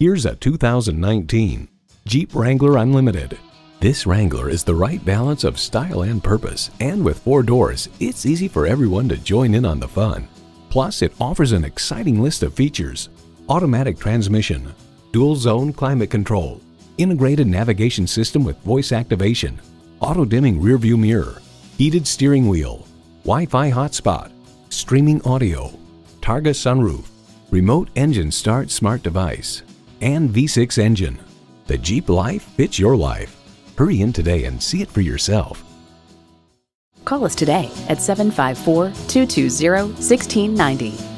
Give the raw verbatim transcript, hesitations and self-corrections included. Here's a two thousand nineteen Jeep Wrangler Unlimited. This Wrangler is the right balance of style and purpose, and with four doors, it's easy for everyone to join in on the fun. Plus, it offers an exciting list of features: automatic transmission, dual zone climate control, integrated navigation system with voice activation, auto dimming rear view mirror, heated steering wheel, Wi-Fi hotspot, streaming audio, Targa sunroof, remote engine start smart device, and V six engine. The Jeep life fits your life. Hurry in today and see it for yourself. Call us today at seven five four, two two zero, one six nine zero.